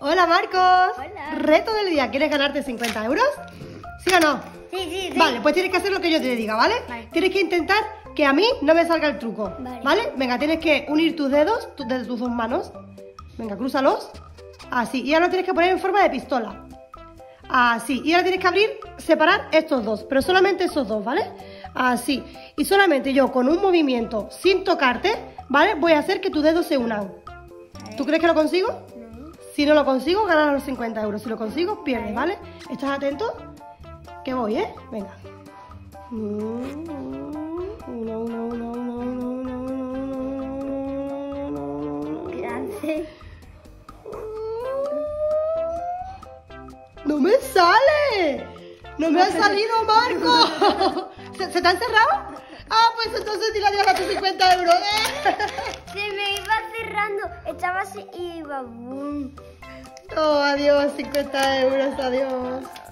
Hola, Marcos. Hola. Reto del día. ¿Quieres ganarte 50 euros? ¿Sí o no? Sí. Vale, pues tienes que hacer lo que yo te diga, ¿vale? Tienes que intentar que a mí no me salga el truco, ¿vale? Venga, tienes que unir tus dedos de tus dos manos. Venga, crúzalos. Así. Y ahora lo tienes que poner en forma de pistola. Así. Y ahora tienes que abrir, separar estos dos. Pero solamente esos dos, ¿vale? Así. Y solamente yo, con un movimiento, sin tocarte, ¿vale? Voy a hacer que tus dedos se unan. ¿Tú crees que lo consigo? No. Si no lo consigo, ganas los 50 euros. Si lo consigo, pierdes, ¿vale? ¿Estás atento? Que voy, ¿eh? Venga. Grande. ¡No me sale! ¡No me ha salido, Marco! ¿Se te ha cerrado? Ah, pues entonces te la dio a tus 50 euros. Se me iba cerrando. Echaba así y iba boom. Oh, adiós, 50 euros, adiós.